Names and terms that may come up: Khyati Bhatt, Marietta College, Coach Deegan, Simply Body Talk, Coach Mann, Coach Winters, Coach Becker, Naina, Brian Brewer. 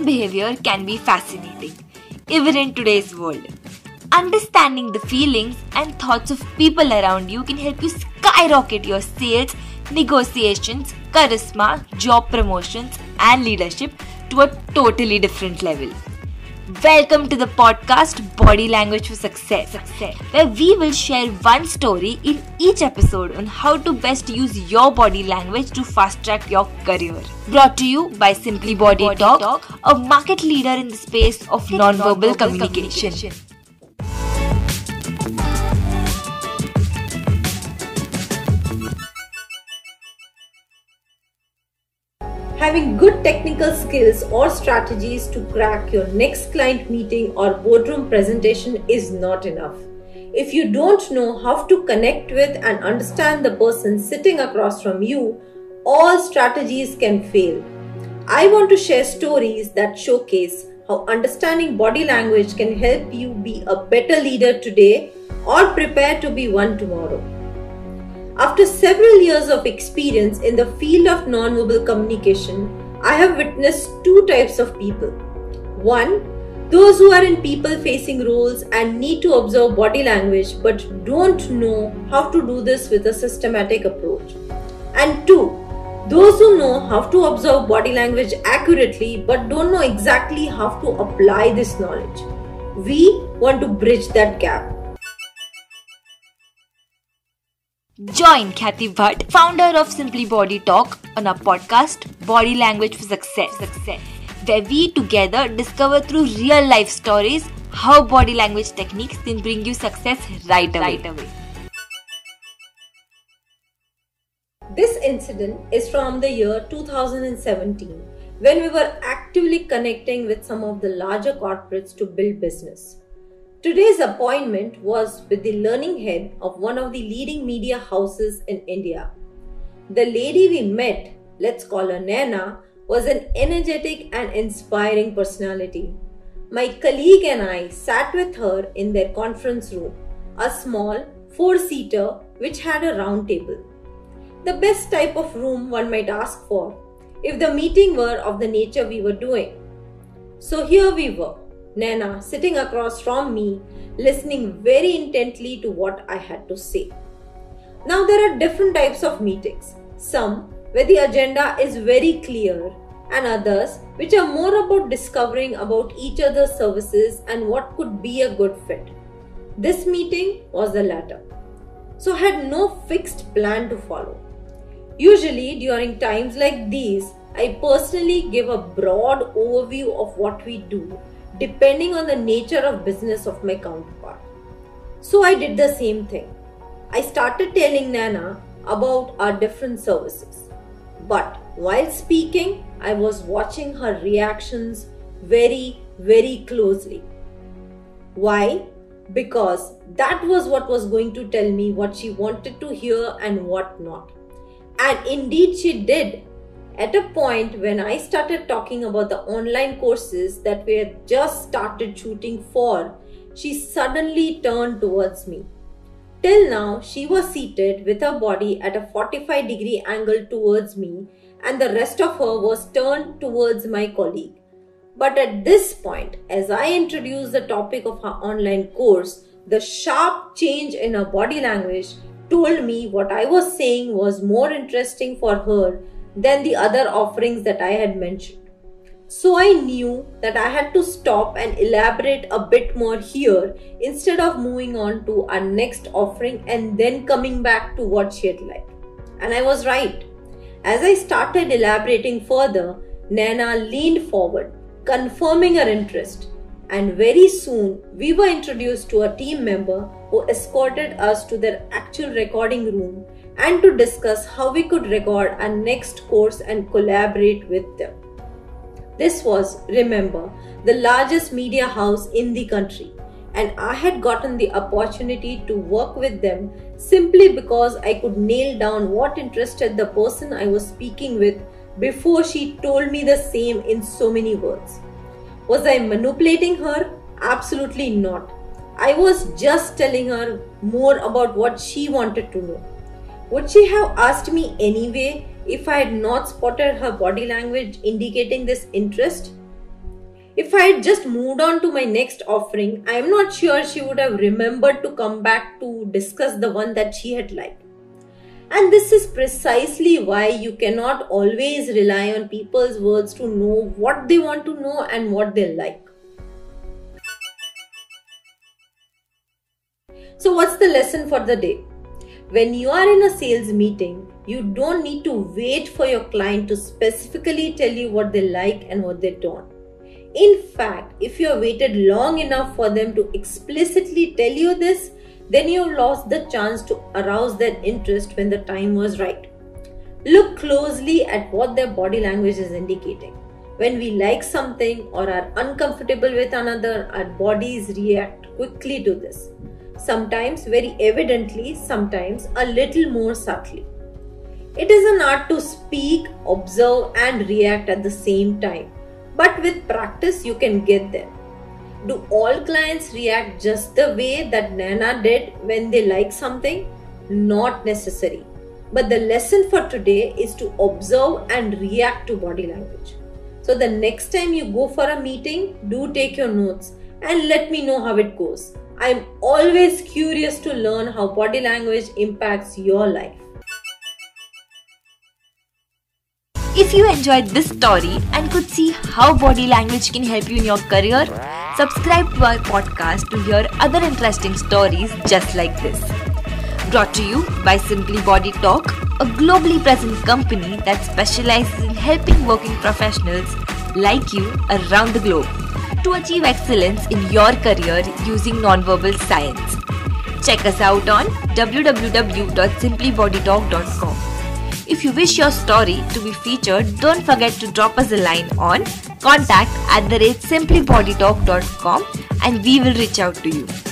and behavior can be fascinating, even in today's world. Understanding the feelings and thoughts of people around you can help you skyrocket your sales, negotiations, charisma, job promotions, and leadership to a totally different level. Welcome to the podcast Body Language for Success, where we will share one story in each episode on how to best use your body language to fast track your career. Brought to you by Simply Body Talk, a market leader in the space of nonverbal communication. Having good technical skills or strategies to crack your next client meeting or boardroom presentation is not enough. If you don't know how to connect with and understand the person sitting across from you, all strategies can fail. I want to share stories that showcase how understanding body language can help you be a better leader today or prepare to be one tomorrow. After several years of experience in the field of nonverbal communication, I have witnessed two types of people. One, those who are in people-facing roles and need to observe body language but don't know how to do this with a systematic approach. And two, those who know how to observe body language accurately but don't know exactly how to apply this knowledge. We want to bridge that gap. Join Khyati Bhatt, founder of Simply Body Talk, on our podcast Body Language for Success, where we together discover through real life stories how body language techniques can bring you success right away. This incident is from the year 2017, when we were actively connecting with some of the larger corporates to build business. Today's appointment was with the learning head of one of the leading media houses in India. The lady we met, let's call her Naina, was an energetic and inspiring personality. My colleague and I sat with her in their conference room, a small 4-seater which had a round table. The best type of room one might ask for, if the meeting were of the nature we were doing. So here we were. Naina sitting across from me, listening very intently to what I had to say. Now there are different types of meetings, some where the agenda is very clear and others which are more about discovering about each other's services and what could be a good fit. This meeting was the latter, so had no fixed plan to follow. Usually during times like these, I personally give a broad overview of what we do, depending on the nature of business of my counterpart. So I did the same thing. I started telling Naina about our different services. But while speaking, I was watching her reactions very, very closely. Why? Because that was what was going to tell me what she wanted to hear and what not. And indeed she did. At a point when I started talking about the online courses that we had just started shooting for, she suddenly turned towards me. Till now, she was seated with her body at a 45-degree angle towards me and the rest of her was turned towards my colleague. But at this point, as I introduced the topic of her online course, the sharp change in her body language told me what I was saying was more interesting for her than the other offerings that I had mentioned. So I knew that I had to stop and elaborate a bit more here instead of moving on to our next offering and then coming back to what she had liked. And I was right. As I started elaborating further, Naina leaned forward, confirming her interest. And very soon, we were introduced to a team member who escorted us to their actual recording room and to discuss how we could record our next course and collaborate with them. This was, remember, the largest media house in the country, and I had gotten the opportunity to work with them simply because I could nail down what interested the person I was speaking with before she told me the same in so many words. Was I manipulating her? Absolutely not. I was just telling her more about what she wanted to know. Would she have asked me anyway if I had not spotted her body language indicating this interest? If I had just moved on to my next offering, I am not sure she would have remembered to come back to discuss the one that she had liked. And this is precisely why you cannot always rely on people's words to know what they want to know and what they like. So what's the lesson for the day? When you are in a sales meeting, you don't need to wait for your client to specifically tell you what they like and what they don't. In fact, if you have waited long enough for them to explicitly tell you this, then you have lost the chance to arouse their interest when the time was right. Look closely at what their body language is indicating. When we like something or are uncomfortable with another, our bodies react quickly to this. Sometimes very evidently, sometimes a little more subtly. It is an art to speak, observe and react at the same time. But with practice, you can get there. Do all clients react just the way that Nana did when they like something? Not necessary. But the lesson for today is to observe and react to body language. So the next time you go for a meeting, do take your notes and let me know how it goes. I'm always curious to learn how body language impacts your life. If you enjoyed this story and could see how body language can help you in your career, subscribe to our podcast to hear other interesting stories just like this. Brought to you by Simply Body Talk, a globally present company that specializes in helping working professionals like you around the globe to achieve excellence in your career using nonverbal science. Check us out on www.simplybodytalk.com. If you wish your story to be featured, don't forget to drop us a line on contact@simplybodytalk.com and we will reach out to you.